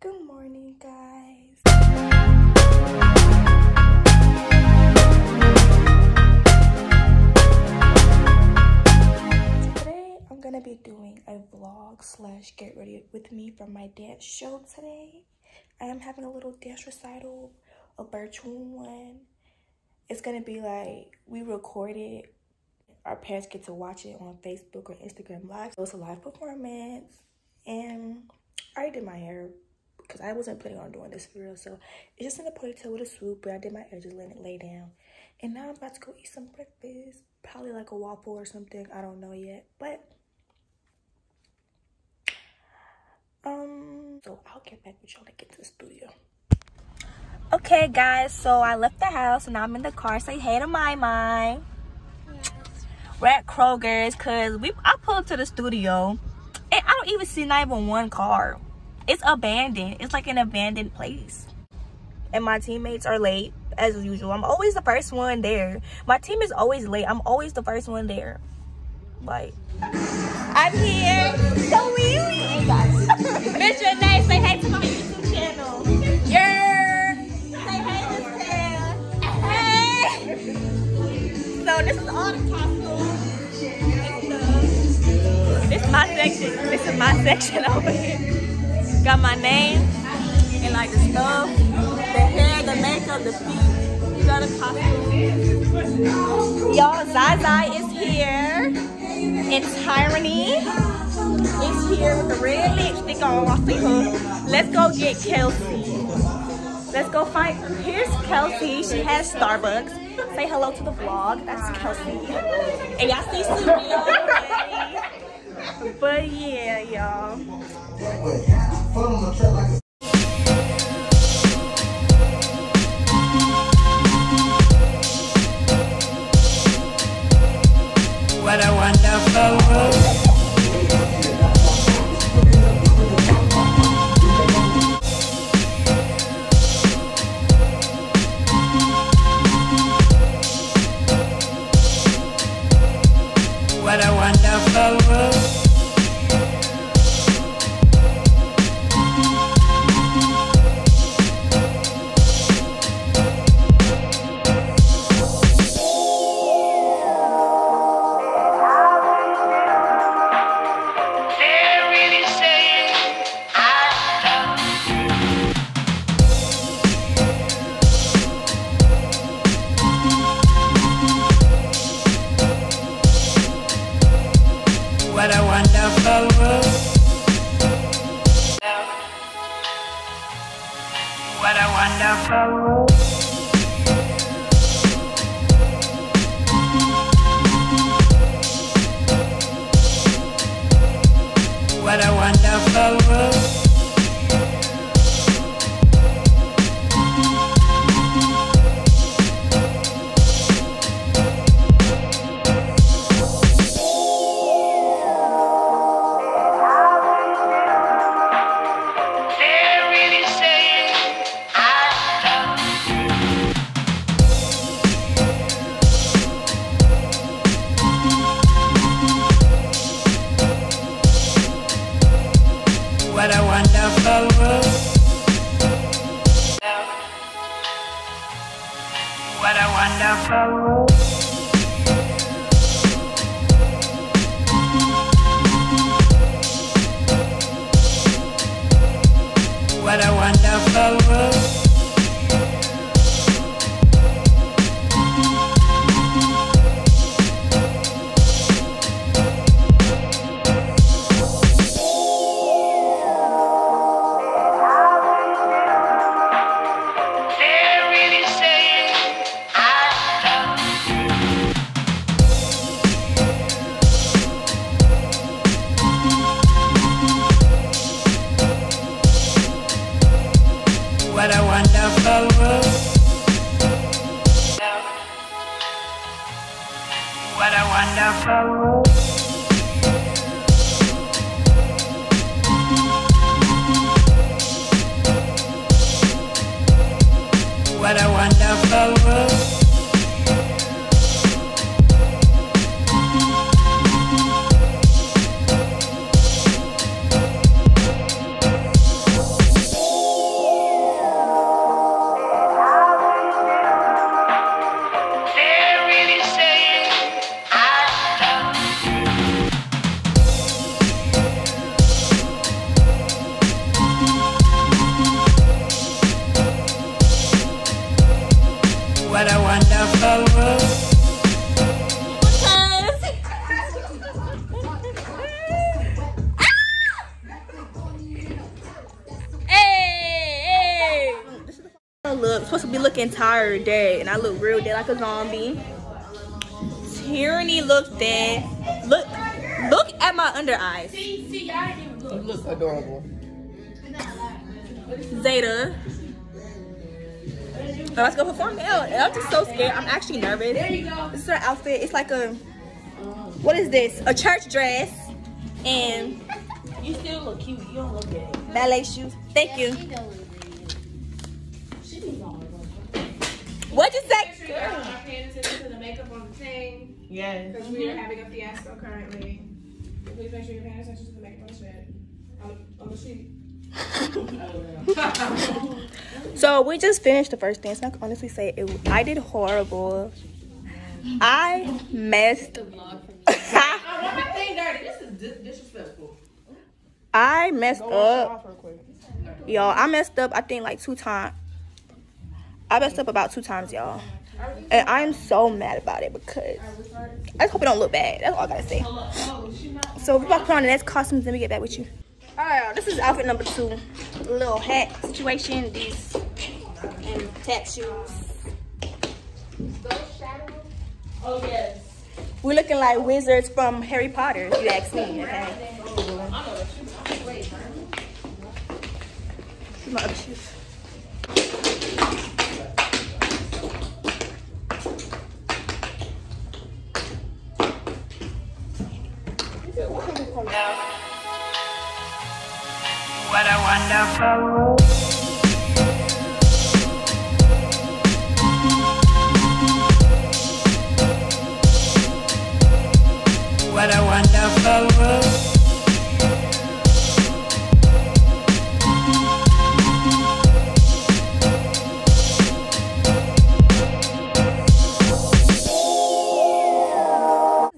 Good morning, guys. Today, I'm gonna be doing a vlog / get ready with me for my dance show today. I am having a little dance recital, a virtual one. It's gonna be like we record it. Our parents get to watch it on Facebook or Instagram Live. So it's a live performance. And I already did my hair, because I wasn't planning on doing this for real, so it's just in a ponytail with a swoop, but I did my hair, just letting it lay down. And now I'm about to go eat some breakfast, probably like a waffle or something, I don't know yet, but so I'll get back with y'all to get to the studio. Okay guys, so I left the house and I'm in the car. Say hey to Mai. Yes. We're at Kroger's because I pulled up to the studio and I don't even see one car. It's abandoned. It's like an abandoned place. And my teammates are late, as usual. I'm always the first one there. My team is always late. I'm always the first one there. Like, I'm here. So weird. Miss Renee, say hey to my YouTube channel. Yeah. Say hey to Tara. Hey. So this is all the costumes and stuff. This is my section. This is my section over here. Got my name and like the stuff, the hair, the makeup, the feet. You got a costume. Y'all, Zaza is here. It's Tyranny. It's here with the red lipstick on. I see her. Let's go get Kelsey. Let's go find her. Here's Kelsey. She has Starbucks. Say hello to the vlog. That's Kelsey. And y'all see Sue. But yeah, y'all. What a wonderful world. What a wonderful world. What a wonderful world. What a wonderful world. What a wonderful world. I'm supposed to be looking tired dead, and I look real dead like a zombie. Tyranny looked dead. Look at my under eyes. See, I didn't even look. You look adorable. Zeta. Oh, let's go perform. I'm just so scared. I'm actually nervous. There you go. This is her outfit. It's like a, what is this? A church dress. And you still look cute. You don't look good. Ballet shoes. Thank you. What'd you say? Sure y'all are paying attention to the makeup on the thing. Yes. Because we are having a fiasco currently. Please make sure you're paying attention to the makeup on the sheet. On the sheet. So we just finished the first dance. I can honestly say it. I did horrible. I messed. I messed up. Y'all, I messed up. I think like 2 times. I messed up about 2 times, y'all. And I am so mad about it because I just hope it don't look bad. That's all I gotta say. So we're about to put on the next costumes. Let me get back with you. All right, y'all, this is outfit number 2. Little hat situation, these and tattoos. Those shadows? Oh, yes. We're looking like wizards from Harry Potter, if you ask me, okay? My other shoes. What a wonderful world. What a wonderful world.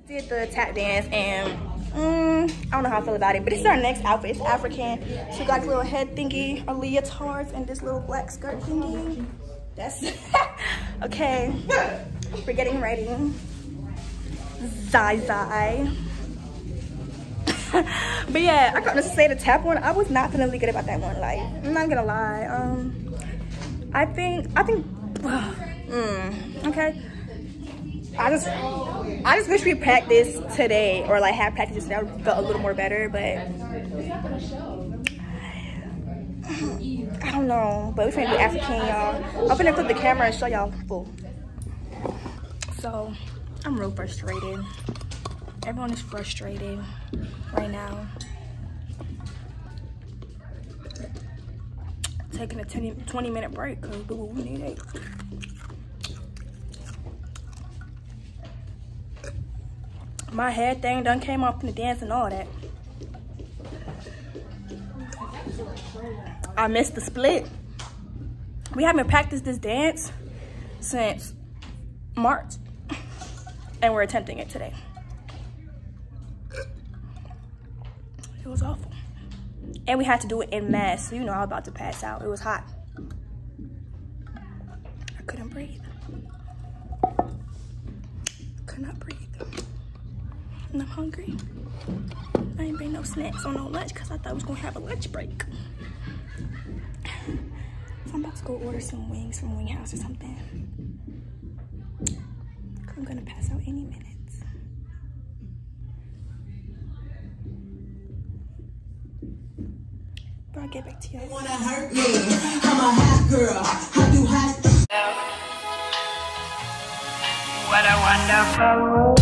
Did the tap dance and I don't know how I feel about it, but this is our next outfit. It's African. She got this little head thingy, a leotard, and this little black skirt thingy. That's okay. We're getting ready. Zai. But yeah, I gotta say the tap one, I was not feeling really good about that one. Like, I'm not gonna lie. Okay. I just wish we practiced today, or like had practice today. I would felt a little more better, but I don't know. But we're trying to do African, y'all. I'm gonna flip the camera and show y'all full. So I'm real frustrated. Everyone is frustrated right now. Taking a 20-minute break because we need it. My hair thing done came off in the dance and all that. I missed the split. We haven't practiced this dance since March, and we're attempting it today. It was awful. And we had to do it in mass, so you know I was about to pass out. It was hot. I couldn't breathe. Could not breathe. And I'm hungry. I ain't bring no snacks or no lunch because I thought I was gonna have a lunch break. So I'm about to go order some wings from Wing House or something. I'm gonna pass out any minute. But I'll get back to y'all. Wanna hurt me? I'm a hot girl. I do hot. What a wonderful.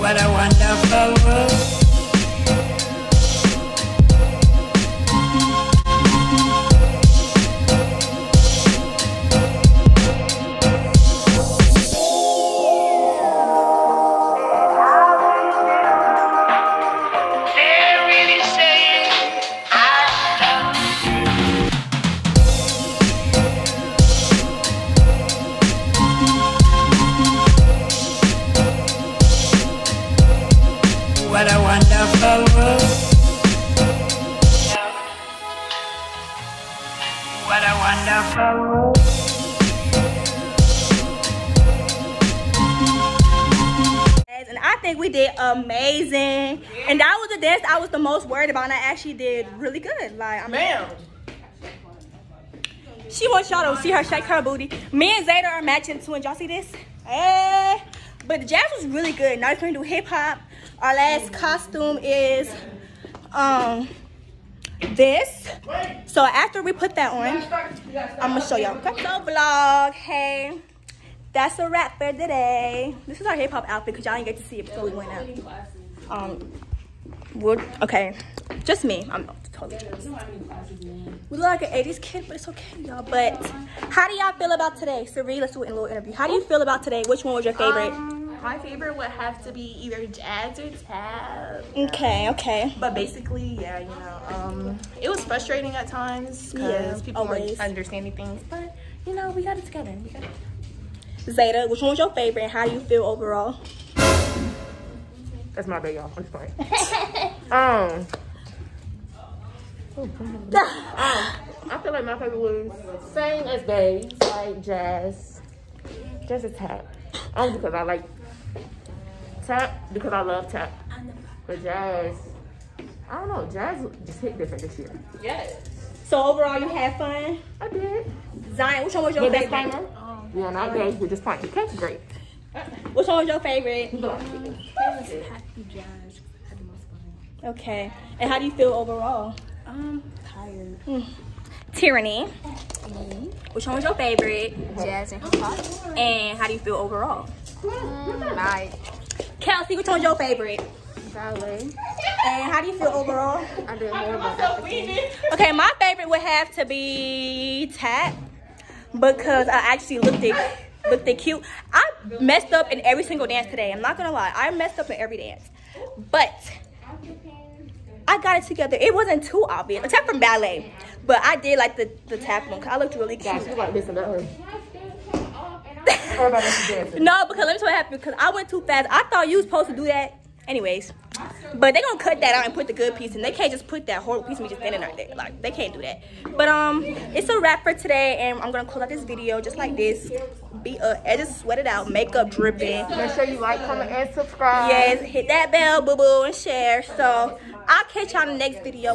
What a wonderful world. I think we did amazing. Yeah. And that was the dance I was the most worried about, and I actually did really good. Like, I mean, she wants y'all to see her shake her booty. Me and Zayda are matching twins. Y'all see this? Hey. But the jazz was really good. Now we're going to do hip hop. Our last costume is this. So after we put that on, I'm going to show y'all. Okay? So vlog, hey. That's a wrap for today. This is our hip hop outfit because y'all didn't get to see it before we went out. Okay, just me. I'm totally jealous. We look like an 80s kid, but it's okay, y'all. But how do y'all feel about today? Sari, let's do a little interview. How do you feel about today? Which one was your favorite? My favorite would have to be either jazz or tab. Okay, okay. But basically, yeah, you know, it was frustrating at times because people weren't understanding things. But, you know, we got it together. We got it. Zayda, which one was your favorite and how do you feel overall? That's my bad, y'all. I'm just playing. I feel like my favorite was same as Bae, like jazz. Just a tap. Only because I like tap, because I love tap. But jazz, I don't know, jazz just hit different this year. Yes. So overall, you had fun? I did. Zion, which one was your favorite? Yeah, not gay, we're just playing. Okay, great. Which one was your favorite? Happy jazz. I had the most fun. Okay. And how do you feel overall? Tired. Tyranny. Which one was your favorite? Jazz and hip hop. And how do you feel overall? Nice. Kelsey, which one was your favorite? Ballet. And how do you feel overall? I did more about it. Okay, my favorite would have to be tap. Because I actually looked it cute. I messed up in every single dance today. I'm not gonna lie, I messed up in every dance, but I got it together. It wasn't too obvious, except from ballet. But I did like the tap one. Cause I looked really cute. Gosh, you like this and that. No, because let me tell you what happened. Because I went too fast. I thought you was supposed to do that. Anyways, but they gonna cut that out and put the good piece in. They can't just put that horrible piece of me just standing out there. Like, they can't do that. But it's a wrap for today, and I'm gonna close out this video just like this. Be edges sweated out, makeup dripping. Make sure you like, comment, and subscribe. Yes, hit that bell, boo boo, and share. So I'll catch y'all in the next video.